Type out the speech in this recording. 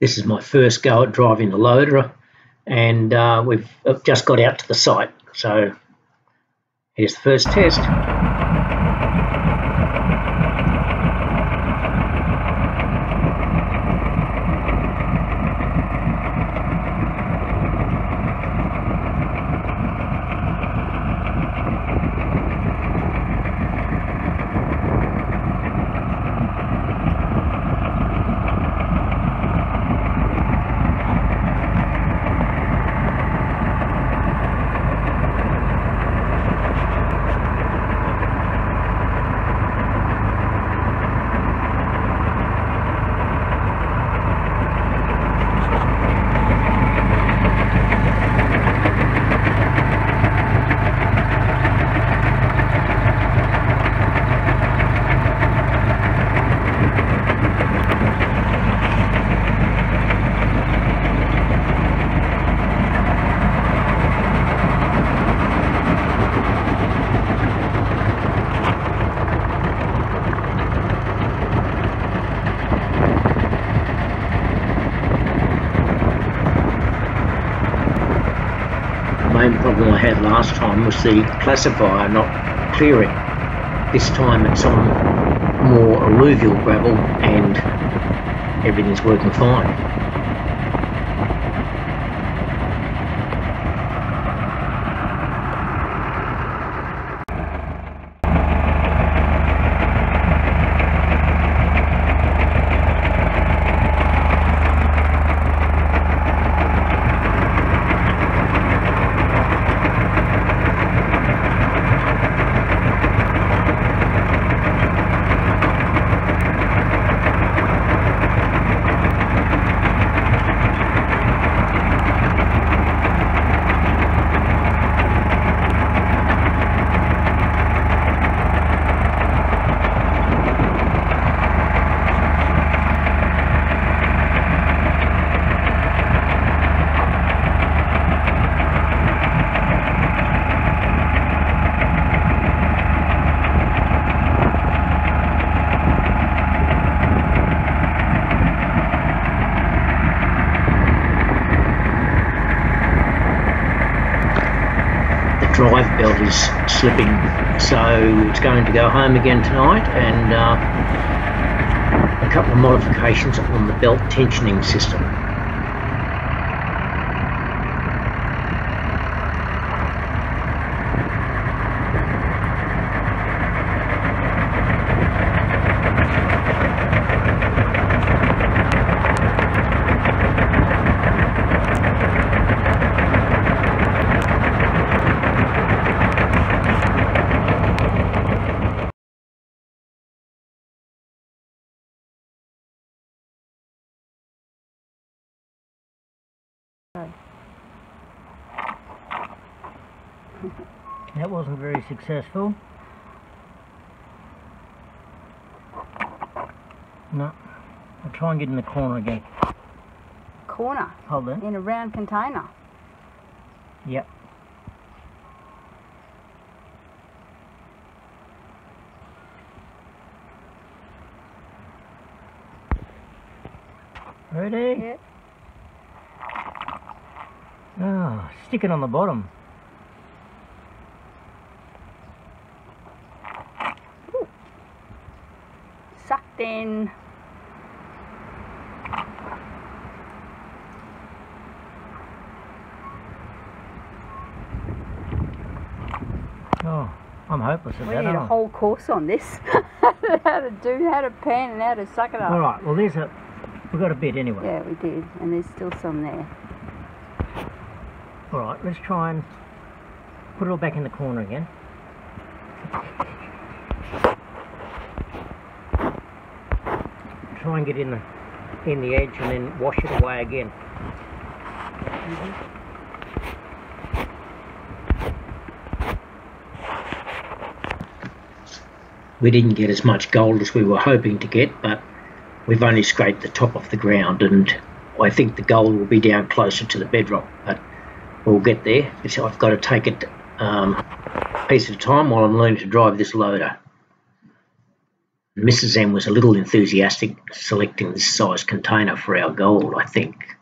This is my first go at driving the loader, and we've just got out to the site. So here's the first test. The main problem I had last time was the classifier not clearing. This time it's on more alluvial gravel and everything's working fine. Drive belt is slipping, so it's going to go home again tonight, and a couple of modifications on the belt tensioning system. That wasn't very successful. No, I'll try and get in the corner again. Corner? Hold on. In a round container? Yep. Ready? Yep. Oh, stick it on the bottom. Sucked in. Oh, I'm hopeless at that. We need a whole course on this. how to pan and how to suck it up. All right. Well, we got a bit anyway. Yeah, we did, and there's still some there. All right. Let's try and put it all back in the corner again. Try and get in the edge and then wash it away again. We didn't get as much gold as we were hoping to get, but we've only scraped the top off the ground, and I think the gold will be down closer to the bedrock, but we'll get there. So I've got to take it a piece at a time while I'm learning to drive this loader. Mrs M was a little enthusiastic selecting this size container for our gold, I think.